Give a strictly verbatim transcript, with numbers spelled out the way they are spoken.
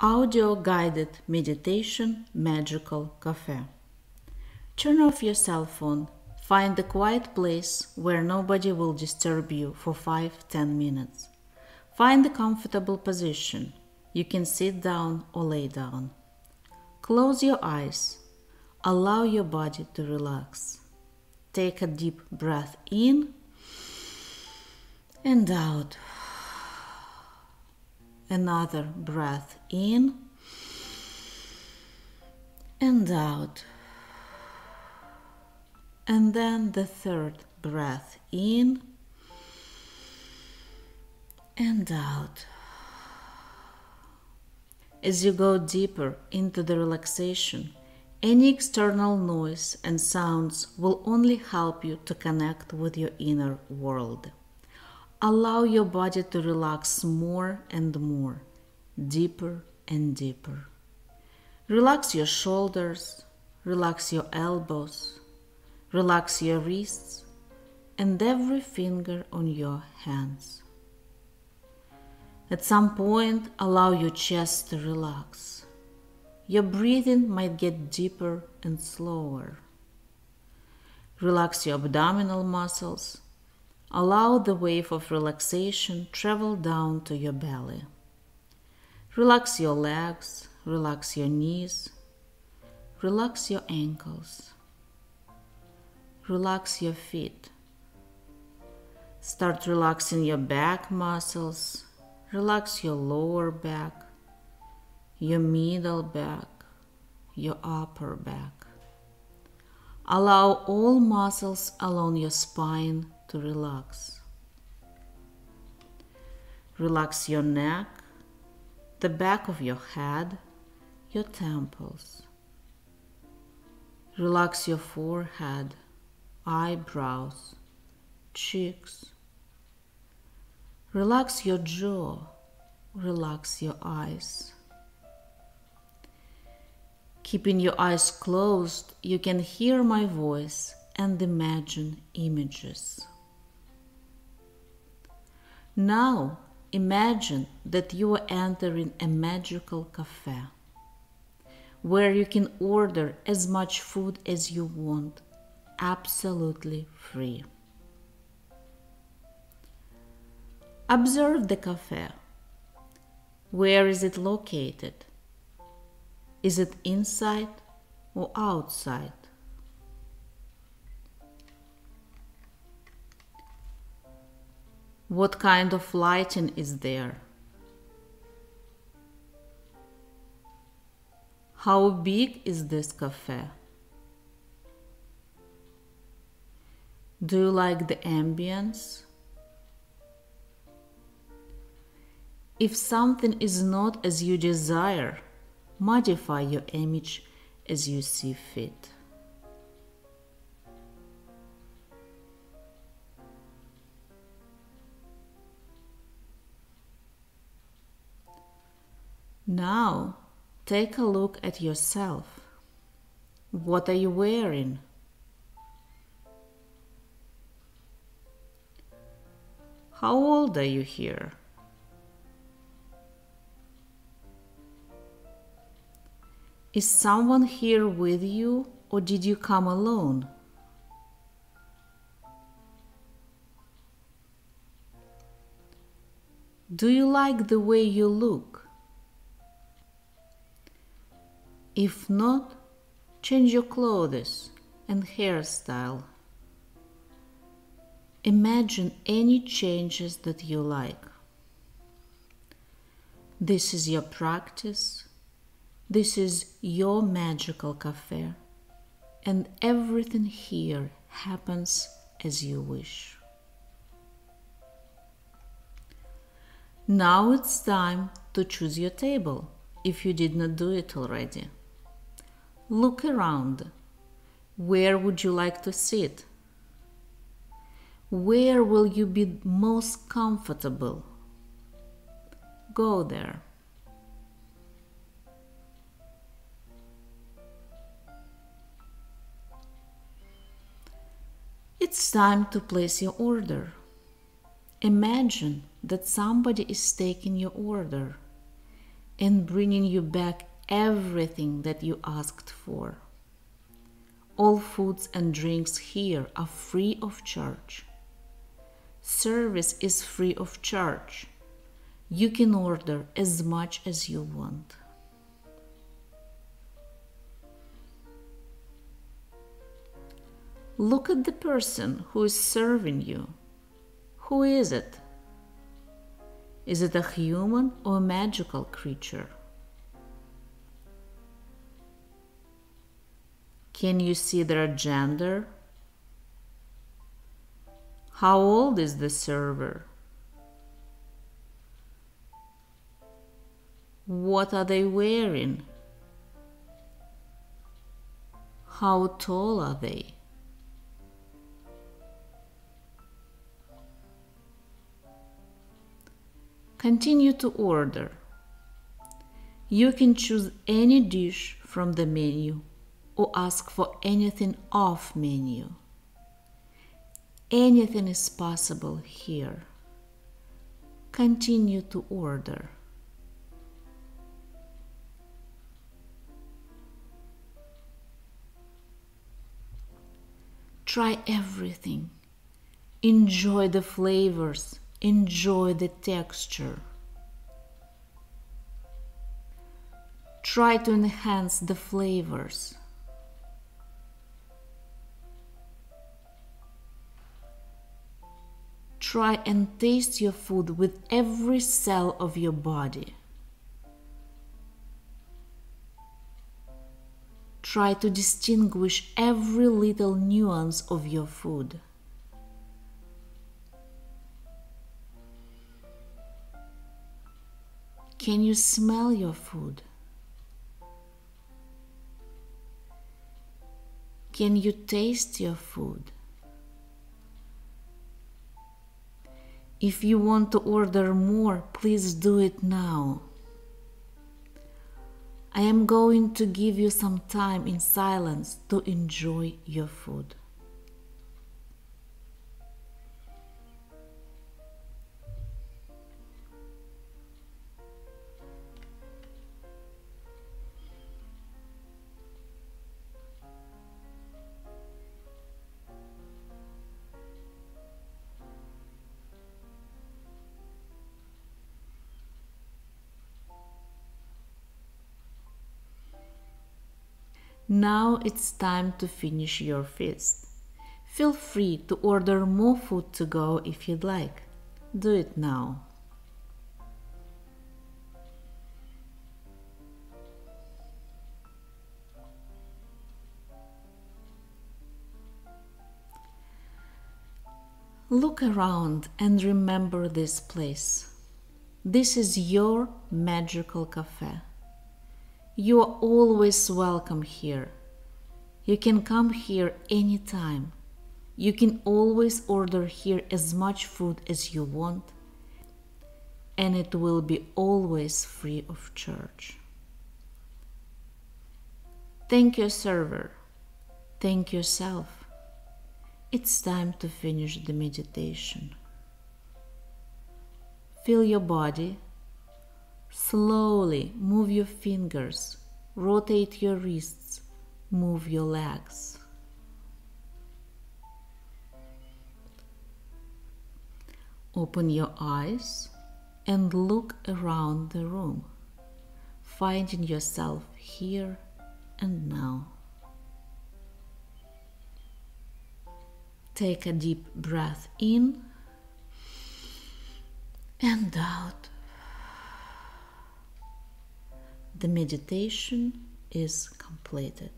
Audio-guided meditation magical cafe. Turn off your cell phone. Find a quiet place where nobody will disturb you for five to ten minutes. Find a comfortable position. You can sit down or lay down. Close your eyes. Allow your body to relax. Take a deep breath in and out. Another breath in and out, and then the third breath in and out. As you go deeper into the relaxation, any external noise and sounds will only help you to connect with your inner world. Allow your body to relax more and more, deeper and deeper. Relax your shoulders, relax your elbows, relax your wrists, and every finger on your hands. At some point, allow your chest to relax. Your breathing might get deeper and slower. Relax your abdominal muscles. Allow the wave of relaxation travel down to your belly. Relax your legs, relax your knees, relax your ankles, relax your feet. Start relaxing your back muscles, relax your lower back, your middle back, your upper back. Allow all muscles along your spine to relax. Relax your neck, the back of your head, your temples. Relax your forehead, eyebrows, cheeks. Relax your jaw, relax your eyes. Keeping your eyes closed, you can hear my voice and imagine images. Now, imagine that you are entering a magical cafe, where you can order as much food as you want, absolutely free. Observe the cafe. Where is it located? Is it inside or outside? What kind of lighting is there? How big is this cafe? Do you like the ambience? If something is not as you desire, modify your image as you see fit. Now, take a look at yourself. What are you wearing? How old are you here? Is someone here with you, or did you come alone? Do you like the way you look? If not, change your clothes and hairstyle. Imagine any changes that you like. This is your practice. This is your magical cafe, and everything here happens as you wish. Now it's time to choose your table, if you did not do it already. Look around. Where would you like to sit? Where will you be most comfortable? Go there. It's time to place your order. Imagine that somebody is taking your order. and bringing you back everything that you asked for. All foods and drinks here are free of charge. Service is free of charge. You can order as much as you want. Look at the person who is serving you. Who is it? Is it a human or a magical creature? Can you see their gender? How old is the server? What are they wearing? How tall are they? Continue to order. You can choose any dish from the menu or ask for anything off menu. Anything is possible here. Continue to order. Try everything. Enjoy the flavors. Enjoy the texture. Try to enhance the flavors. Try and taste your food with every cell of your body. Try to distinguish every little nuance of your food. Can you smell your food? Can you taste your food? If you want to order more, please do it now. I am going to give you some time in silence to enjoy your food. Now it's time to finish your feast. Feel free to order more food to go if you'd like. Do it now. Look around and remember this place. This is your magical cafe. You are always welcome here. You can come here anytime. You can always order here as much food as you want, and it will be always free of charge. Thank your server. Thank yourself. It's time to finish the meditation. Feel your body. Slowly move your fingers, rotate your wrists, move your legs. Open your eyes and look around the room, finding yourself here and now. Take a deep breath in and out. The meditation is completed.